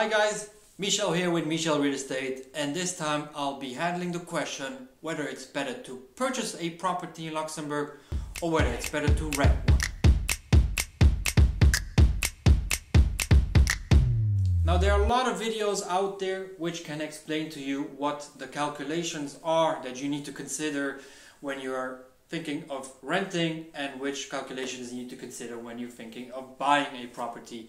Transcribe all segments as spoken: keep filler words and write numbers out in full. Hi guys, Michel here with Michel Real Estate, and this time I'll be handling the question whether it's better to purchase a property in Luxembourg or whether it's better to rent one. Now there are a lot of videos out there which can explain to you what the calculations are that you need to consider when you're thinking of renting and which calculations you need to consider when you're thinking of buying a property.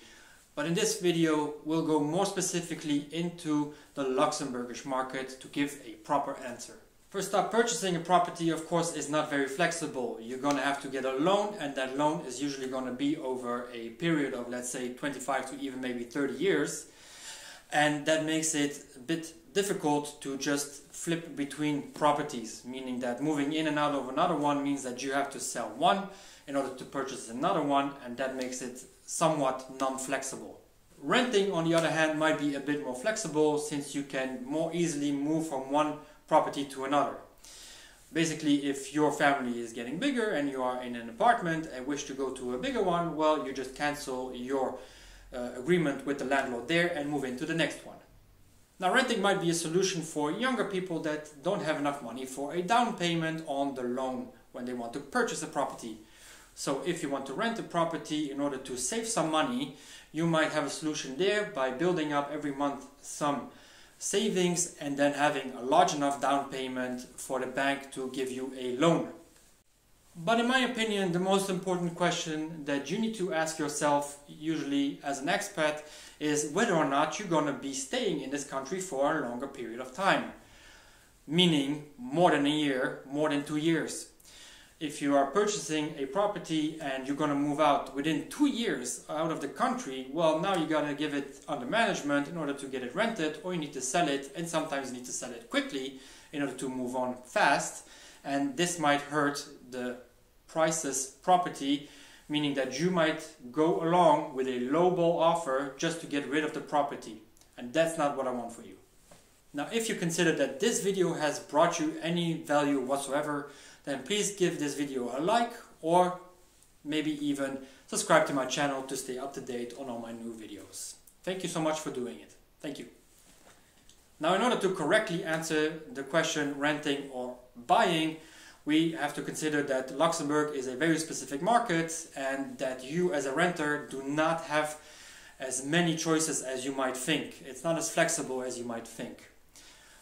But in this video, we'll go more specifically into the Luxembourgish market to give a proper answer. First up, purchasing a property, of course, is not very flexible. You're going to have to get a loan, and that loan is usually going to be over a period of, let's say, twenty-five to even maybe thirty years. And that makes it a bit difficult to just flip between properties, meaning that moving in and out of another one means that you have to sell one in order to purchase another one, and that makes it somewhat non-flexible. Renting, on the other hand, might be a bit more flexible since you can more easily move from one property to another. Basically, if your family is getting bigger and you are in an apartment and wish to go to a bigger one, well, you just cancel your uh, agreement with the landlord there and move into the next one. Now, renting might be a solution for younger people that don't have enough money for a down payment on the loan when they want to purchase a property. So if you want to rent a property in order to save some money, you might have a solution there by building up every month some savings and then having a large enough down payment for the bank to give you a loan. But in my opinion, the most important question that you need to ask yourself, usually as an expat, is whether or not you're going to be staying in this country for a longer period of time. Meaning more than a year, more than two years. If you are purchasing a property and you're going to move out within two years out of the country, well, now you got to give it under management in order to get it rented, or you need to sell it, and sometimes you need to sell it quickly in order to move on fast. And this might hurt the priceless property, meaning that you might go along with a lowball offer just to get rid of the property. And that's not what I want for you. Now, if you consider that this video has brought you any value whatsoever, then please give this video a like, or maybe even subscribe to my channel to stay up to date on all my new videos. Thank you so much for doing it. Thank you. Now, in order to correctly answer the question renting or buying, we have to consider that Luxembourg is a very specific market and that you as a renter do not have as many choices as you might think. It's not as flexible as you might think.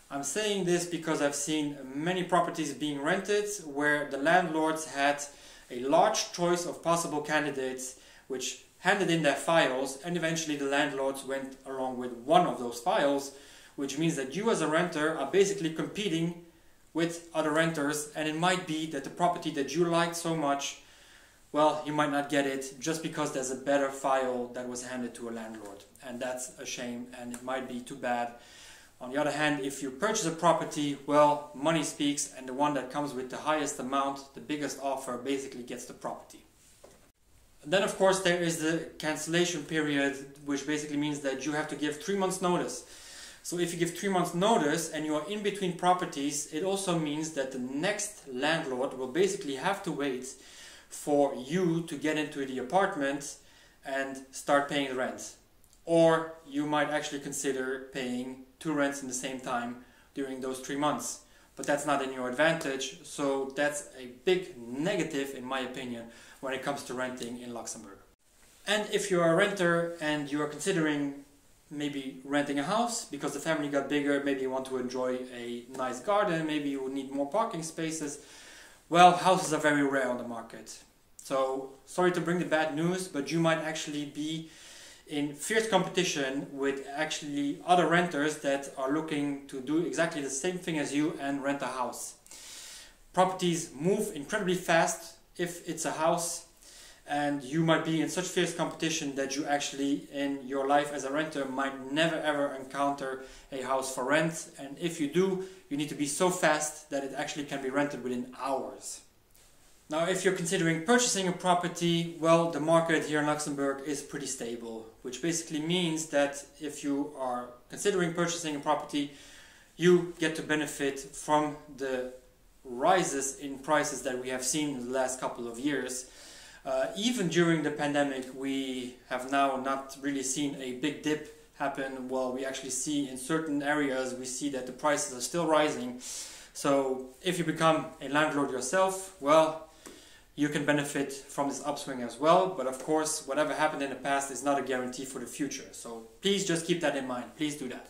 I'm saying this because I've seen many properties being rented where the landlords had a large choice of possible candidates which handed in their files, and eventually the landlords went along with one of those files, which means that you as a renter are basically competing with other renters, and it might be that the property that you liked so much, well, you might not get it just because there's a better file that was handed to a landlord, and that's a shame and it might be too bad. On the other hand, if you purchase a property, well, money speaks, and the one that comes with the highest amount, the biggest offer, basically gets the property. And then, of course, there is the cancellation period, which basically means that you have to give three months notice. So if you give three months notice and you are in between properties, it also means that the next landlord will basically have to wait for you to get into the apartment and start paying the rent. Or you might actually consider paying two rents in the same time during those three months. But that's not in your advantage, so that's a big negative in my opinion when it comes to renting in Luxembourg. And if you're a renter and you're considering maybe renting a house because the family got bigger, maybe you want to enjoy a nice garden, maybe you need more parking spaces, well, houses are very rare on the market. So, sorry to bring the bad news, but you might actually be in fierce competition with actually other renters that are looking to do exactly the same thing as you and rent a house. Properties move incredibly fast if it's a house, and you might be in such fierce competition that you actually in your life as a renter might never ever encounter a house for rent, and if you do, you need to be so fast that it actually can be rented within hours. Now, if you're considering purchasing a property, well, the market here in Luxembourg is pretty stable, which basically means that if you are considering purchasing a property, you get to benefit from the rises in prices that we have seen in the last couple of years. Uh, even during the pandemic, we have now not really seen a big dip happen? Well, we actually see in certain areas, we see that the prices are still rising. So if you become a landlord yourself, well, you can benefit from this upswing as well. But of course, whatever happened in the past is not a guarantee for the future. So please just keep that in mind. Please do that.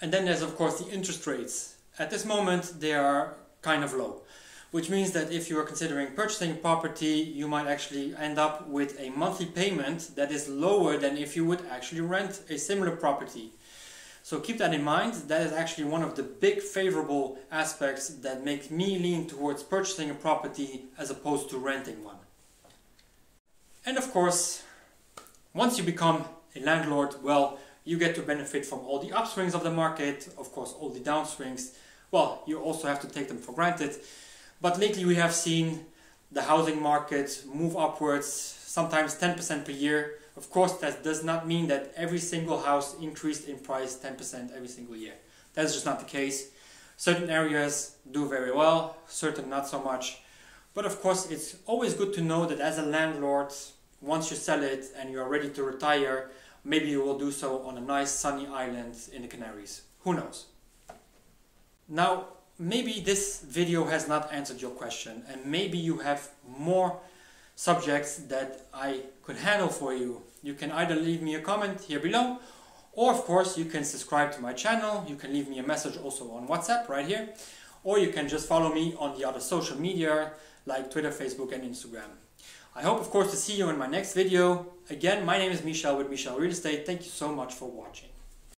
And then there's, of course, the interest rates. At this moment, they are kind of low, which means that if you are considering purchasing property, you might actually end up with a monthly payment that is lower than if you would actually rent a similar property. So keep that in mind. That is actually one of the big favorable aspects that make me lean towards purchasing a property as opposed to renting one. And of course, once you become a landlord, well, you get to benefit from all the upswings of the market, of course, all the downswings. Well, you also have to take them for granted. But lately we have seen the housing market move upwards, sometimes ten percent per year. Of course, that does not mean that every single house increased in price ten percent every single year. That's just not the case. Certain areas do very well, certain not so much. But of course, it's always good to know that as a landlord, once you sell it and you are ready to retire, maybe you will do so on a nice sunny island in the Canaries. Who knows? Now, maybe this video has not answered your question, and maybe you have more subjects that I could handle for you. You can either leave me a comment here below, or of course you can subscribe to my channel. You can leave me a message also on WhatsApp right here, or you can just follow me on the other social media like Twitter, Facebook and Instagram. I hope of course to see you in my next video. Again, my name is Michel with Michel Real Estate. Thank you so much for watching.